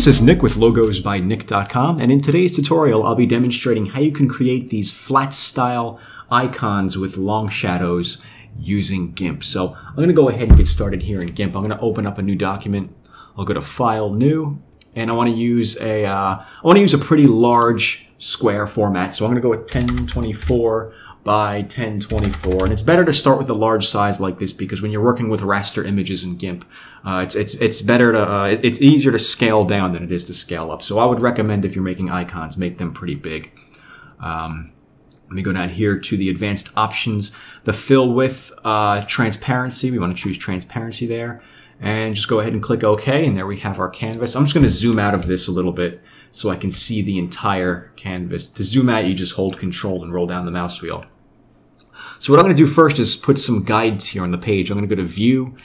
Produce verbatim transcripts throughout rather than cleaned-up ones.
This is Nick with Logos by Nick dot com, and in today's tutorial I'll be demonstrating how you can create these flat style icons with long shadows using GIMP. So I'm going to go ahead and get started here in GIMP. I'm going to open up a new document. I'll go to File, New, and I want to use a uh, I want to use a pretty large square format. So I'm going to go with ten twenty-four by ten twenty-four, and it's better to start with a large size like this because when you're working with raster images in GIMP, uh, it's it's it's better to uh, it's easier to scale down than it is to scale up. So I would recommend if you're making icons, make them pretty big. Um, let me go down here to the advanced options, the fill width, uh, transparency. We want to choose transparency there, and just go ahead and click OK, and there we have our canvas. I'm just going to zoom out of this a little bit so I can see the entire canvas. To zoom out, you just hold Control and roll down the mouse wheel. So what I'm going to do first is put some guides here on the page. I'm going to go to View,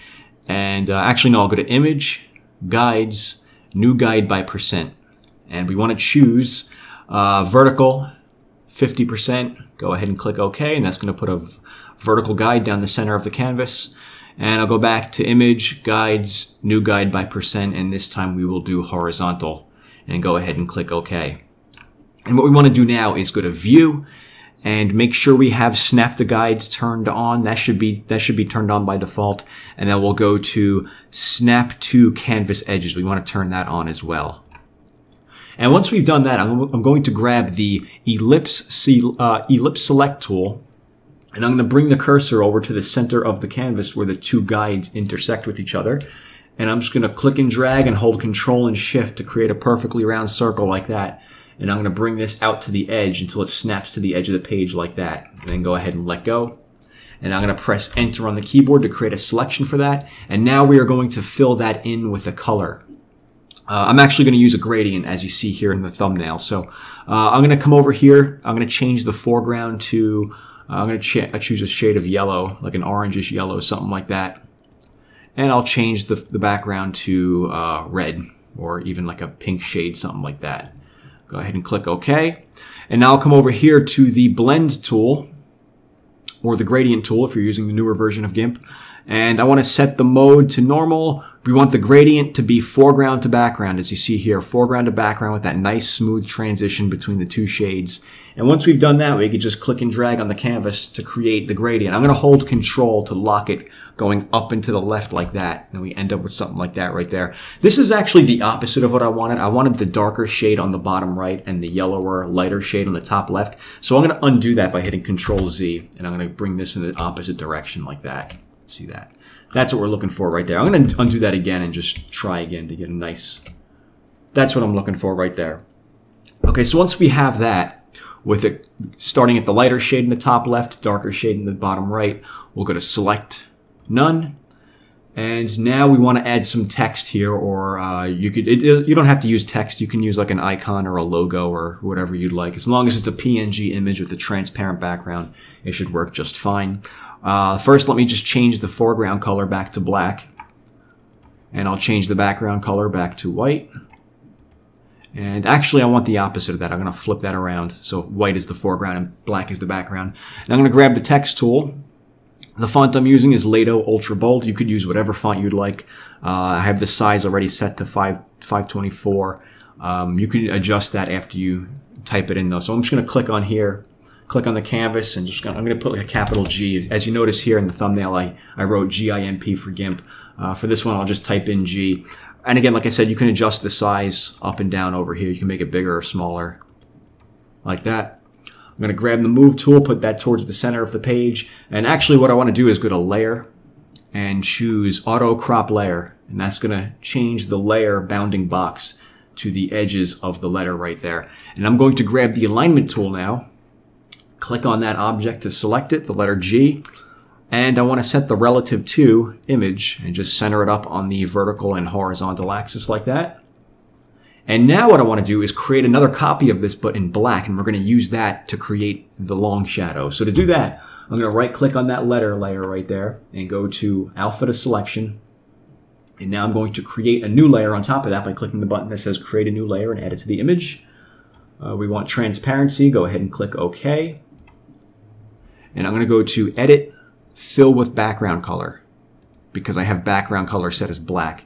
and uh, actually no, I'll go to Image, Guides, New Guide by Percent. And we want to choose uh, Vertical, fifty percent. Go ahead and click OK, and that's going to put a vertical guide down the center of the canvas. And I'll go back to Image, Guides, New Guide by Percent, and this time we will do Horizontal, and go ahead and click OK. And what we want to do now is go to View, and make sure we have snap to guides turned on. That should be that should be turned on by default. And then we'll go to snap to canvas edges. We want to turn that on as well. And once we've done that, I'm, I'm going to grab the ellipse uh, ellipse select tool, and I'm going to bring the cursor over to the center of the canvas where the two guides intersect with each other. And I'm just going to click and drag and hold Control and Shift to create a perfectly round circle like that. And I'm going to bring this out to the edge until it snaps to the edge of the page like that. And then go ahead and let go. And I'm going to press Enter on the keyboard to create a selection for that. And now we are going to fill that in with a color. Uh, I'm actually going to use a gradient, as you see here in the thumbnail. So uh, I'm going to come over here. I'm going to change the foreground to, uh, I'm going to choose a shade of yellow, like an orangish yellow, something like that. And I'll change the, the background to uh, red, or even like a pink shade, something like that. Go ahead and click OK. And now I'll come over here to the blend tool, or the gradient tool if you're using the newer version of GIMP. And I want to set the mode to normal. We want the gradient to be foreground to background, as you see here, foreground to background with that nice smooth transition between the two shades. And once we've done that, we can just click and drag on the canvas to create the gradient. I'm going to hold Control to lock it going up and to the left like that, and we end up with something like that right there. This is actually the opposite of what I wanted. I wanted the darker shade on the bottom right and the yellower, lighter shade on the top left. So I'm going to undo that by hitting Control Z, and I'm going to bring this in the opposite direction like that. See that? That's what we're looking for right there. I'm going to undo that again and just try again to get a nice... That's what I'm looking for right there. Okay, so once we have that, with it starting at the lighter shade in the top left, darker shade in the bottom right, we'll go to Select, None. And now we want to add some text here, or uh, you could it, it, you don't have to use text. You can use like an icon or a logo or whatever you'd like. As long as it's a P N G image with a transparent background, it should work just fine. Uh, first, let me just change the foreground color back to black. And I'll change the background color back to white. And actually, I want the opposite of that. I'm going to flip that around. So white is the foreground and black is the background. And I'm going to grab the text tool. The font I'm using is Lato Ultra Bold. You could use whatever font you'd like. Uh, I have the size already set to five twenty-four. Um, you can adjust that after you type it in, though. So I'm just going to click on here, click on the canvas, and just gonna, I'm going to put like a capital G. As you notice here in the thumbnail, I, I wrote GIMP for GIMP. Uh, for this one, I'll just type in G. And again, like I said, you can adjust the size up and down over here. You can make it bigger or smaller, like that. I'm going to grab the Move tool, put that towards the center of the page. And actually what I want to do is go to Layer and choose Auto Crop Layer. And that's going to change the layer bounding box to the edges of the letter right there. And I'm going to grab the Alignment tool now. Click on that object to select it, the letter G. And I want to set the relative to image and just center it up on the vertical and horizontal axis like that. And now what I want to do is create another copy of this, but in black, and we're going to use that to create the long shadow. So to do that, I'm going to right-click on that letter layer right there and go to Alpha to Selection. And now I'm going to create a new layer on top of that by clicking the button that says Create a New Layer and add it to the image. Uh, we want transparency. Go ahead and click OK. And I'm going to go to Edit, Fill with Background Color, because I have background color set as black.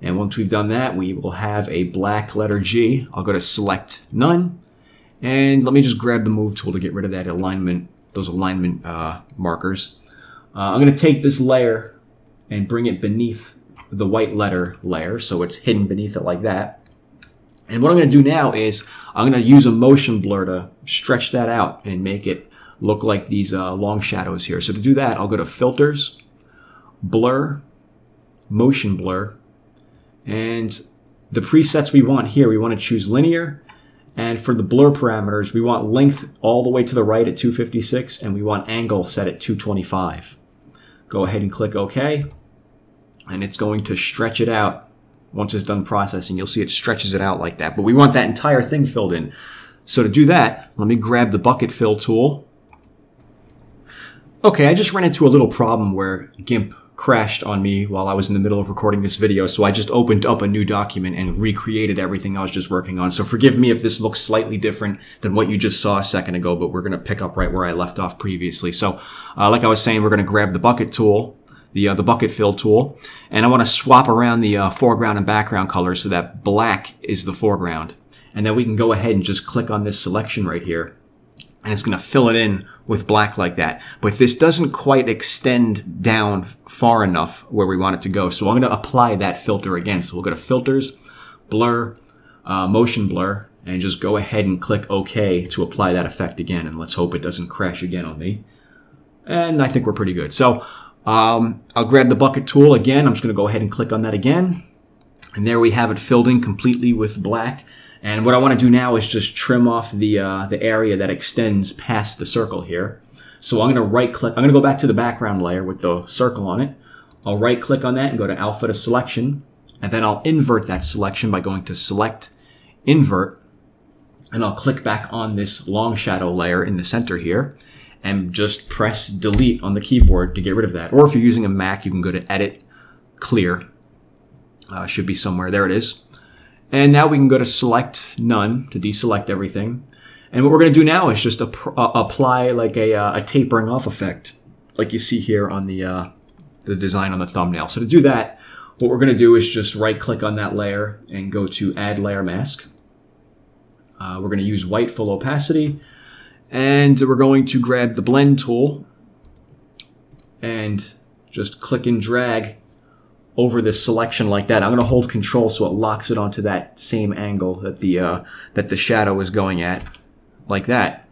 And once we've done that, we will have a black letter G. I'll go to select none. And let me just grab the move tool to get rid of that alignment, those alignment uh, markers. Uh, I'm going to take this layer and bring it beneath the white letter layer, so it's hidden beneath it like that. And what I'm going to do now is I'm going to use a motion blur to stretch that out and make it look like these uh, long shadows here. So to do that, I'll go to Filters, Blur, Motion Blur, and the presets we want here, we want to choose Linear. And for the blur parameters, we want length all the way to the right at two fifty-six, and we want angle set at two twenty-five. Go ahead and click OK, and it's going to stretch it out. Once it's done processing, you'll see it stretches it out like that. But we want that entire thing filled in. So to do that, let me grab the bucket fill tool. Okay, I just ran into a little problem where GIMP crashed on me while I was in the middle of recording this video, so I just opened up a new document and recreated everything I was just working on. So forgive me if this looks slightly different than what you just saw a second ago, but we're going to pick up right where I left off previously. So uh, like I was saying, we're going to grab the bucket tool, the, uh, the bucket fill tool, and I want to swap around the uh, foreground and background colors so that black is the foreground. And then we can go ahead and just click on this selection right here, and it's going to fill it in with black like that. But this doesn't quite extend down far enough where we want it to go. So I'm going to apply that filter again. So we'll go to Filters, Blur, uh, Motion Blur, and just go ahead and click OK to apply that effect again. And let's hope it doesn't crash again on me. And I think we're pretty good. So um, I'll grab the bucket tool again. I'm just going to go ahead and click on that again. And there we have it filled in completely with black. And what I want to do now is just trim off the uh, the area that extends past the circle here. So I'm going to right click. I'm going to go back to the background layer with the circle on it. I'll right click on that and go to Alpha to Selection. And then I'll invert that selection by going to Select, Invert. And I'll click back on this long shadow layer in the center here. And just press Delete on the keyboard to get rid of that. Or if you're using a Mac, you can go to Edit, Clear. Uh, should be somewhere. There it is. And now we can go to Select None to deselect everything. And what we're going to do now is just ap uh, apply like a, uh, a tapering off effect, like you see here on the, uh, the design on the thumbnail. So to do that, what we're going to do is just right-click on that layer and go to Add Layer Mask. Uh, we're going to use White Full Opacity. And we're going to grab the Blend tool and just click and drag over this selection like that. I'm going to hold Control so it locks it onto that same angle that the uh, that the shadow is going at, like that.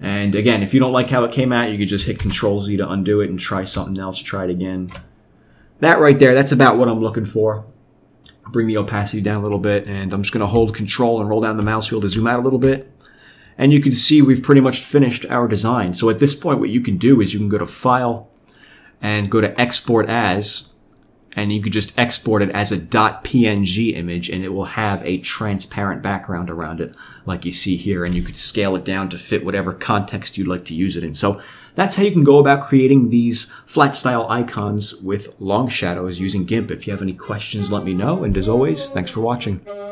And again, if you don't like how it came out, you could just hit Control Z to undo it and try something else. Try it again. That right there, that's about what I'm looking for. Bring the opacity down a little bit, and I'm just going to hold Control and roll down the mouse wheel to zoom out a little bit. And you can see we've pretty much finished our design. So at this point, what you can do is you can go to File and go to Export As. And you could just export it as a .png image, and it will have a transparent background around it like you see here. And you could scale it down to fit whatever context you'd like to use it in. So that's how you can go about creating these flat style icons with long shadows using GIMP. If you have any questions, let me know. And as always, thanks for watching.